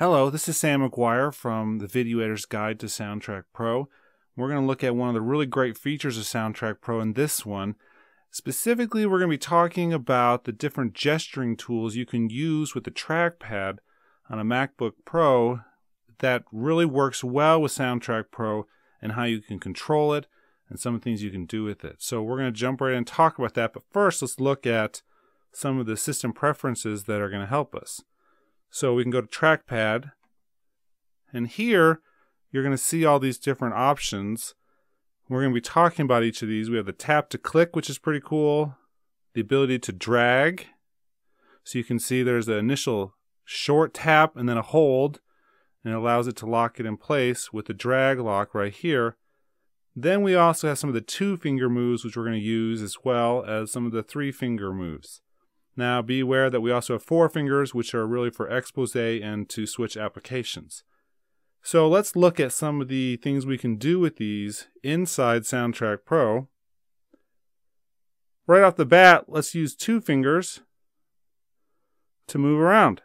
Hello, this is Sam McGuire from The Video Editor's Guide to Soundtrack Pro. We're going to look at one of the really great features of Soundtrack Pro in this one. Specifically, we're going to be talking about the different gesturing tools you can use with the trackpad on a MacBook Pro that really works well with Soundtrack Pro and how you can control it and some of the things you can do with it. So we're going to jump right in and talk about that. But first, let's look at some of the system preferences that are going to help us. So we can go to trackpad, and here you're going to see all these different options. We're going to be talking about each of these. We have the tap to click, which is pretty cool, the ability to drag. So you can see there's the initial short tap and then a hold, and it allows it to lock it in place with the drag lock right here. Then we also have some of the two-finger moves, which we're going to use, as well as some of the three-finger moves. Now be aware that we also have four fingers, which are really for expose and to switch applications. So let's look at some of the things we can do with these inside Soundtrack Pro. Right off the bat, let's use two fingers to move around.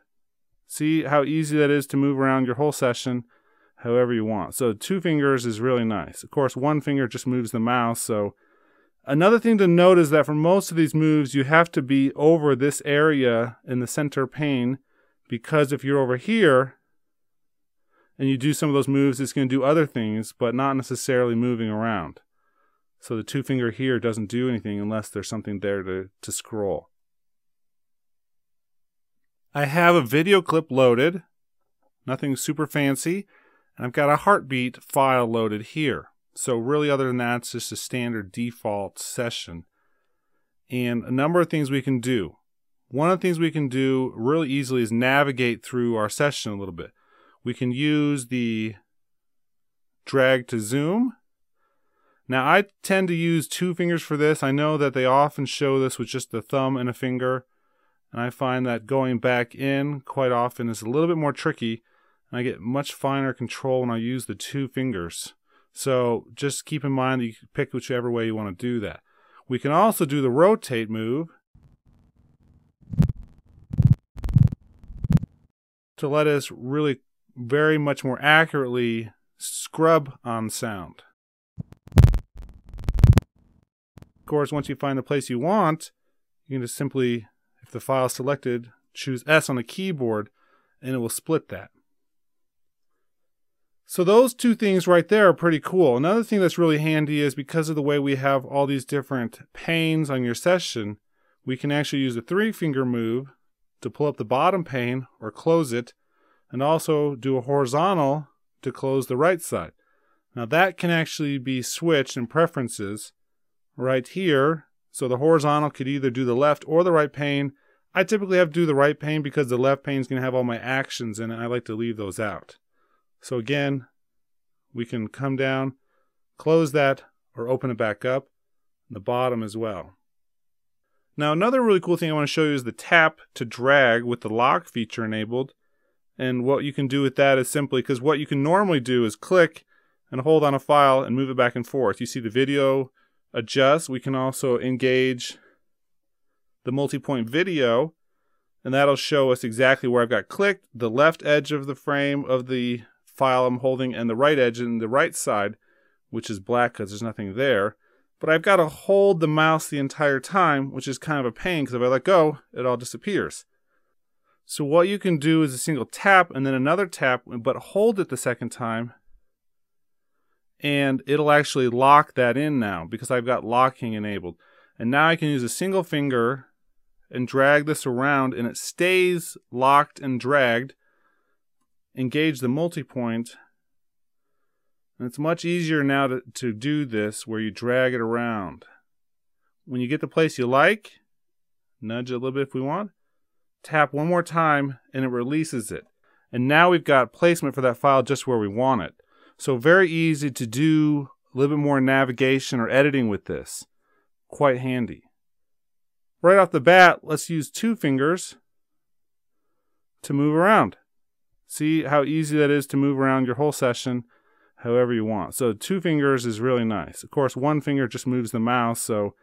See how easy that is to move around your whole session however you want. So two fingers is really nice. Of course, one finger just moves the mouse, so another thing to note is that for most of these moves, you have to be over this area in the center pane, because if you're over here and you do some of those moves, it's going to do other things, but not necessarily moving around. So the two finger here doesn't do anything unless there's something there to scroll. I have a video clip loaded, nothing super fancy, and I've got a heartbeat file loaded here. So really, other than that, it's just a standard default session. And a number of things we can do. One of the things we can do really easily is navigate through our session a little bit. We can use the drag to zoom. Now, I tend to use two fingers for this. I know that they often show this with just the thumb and a finger. And I find that going back in quite often is a little bit more tricky. And I get much finer control when I use the two fingers. So just keep in mind that you can pick whichever way you want to do that. We can also do the rotate move to let us really very much more accurately scrub on sound. Of course, once you find the place you want, you can just simply, if the file is selected, choose S on the keyboard and it will split that. So those two things right there are pretty cool. Another thing that's really handy is because of the way we have all these different panes on your session, we can actually use the three-finger move to pull up the bottom pane or close it, and also do a horizontal to close the right side. Now that can actually be switched in preferences right here. So the horizontal could either do the left or the right pane. I typically have to do the right pane because the left pane is going to have all my actions in it, and I like to leave those out. So again, we can come down, close that, or open it back up, the bottom as well. Now another really cool thing I want to show you is the tap to drag with the lock feature enabled. And what you can do with that is simply, because what you can normally do is click and hold on a file and move it back and forth. You see the video adjust. We can also engage the multi-point video, and that'll show us exactly where I've got clicked, the left edge of the frame of the file I'm holding and the right edge and the right side, which is black because there's nothing there. But I've got to hold the mouse the entire time, which is kind of a pain because if I let go, it all disappears. So what you can do is a single tap and then another tap, but hold it the second time, and it'll actually lock that in now because I've got locking enabled. And now I can use a single finger and drag this around, and it stays locked and dragged. Engage the multi-point, and it's much easier now to do this where you drag it around. When you get the place you like, nudge it a little bit if we want, tap one more time, and it releases it. And now we've got placement for that file just where we want it. So very easy to do a little bit more navigation or editing with this. Quite handy. Right off the bat, let's use two fingers to move around. See how easy that is to move around your whole session however you want. So two fingers is really nice. Of course, one finger just moves the mouse. So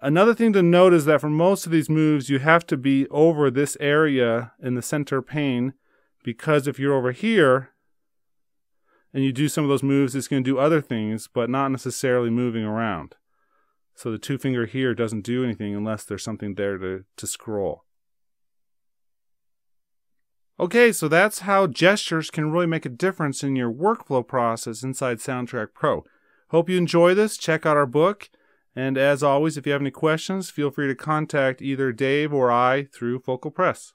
another thing to note is that for most of these moves, you have to be over this area in the center pane, because if you're over here and you do some of those moves, it's going to do other things, but not necessarily moving around. So the two finger here doesn't do anything unless there's something there to scroll. Okay, so that's how gestures can really make a difference in your workflow process inside Soundtrack Pro. Hope you enjoy this. Check out our book. And as always, if you have any questions, feel free to contact either Dave or I through Focal Press.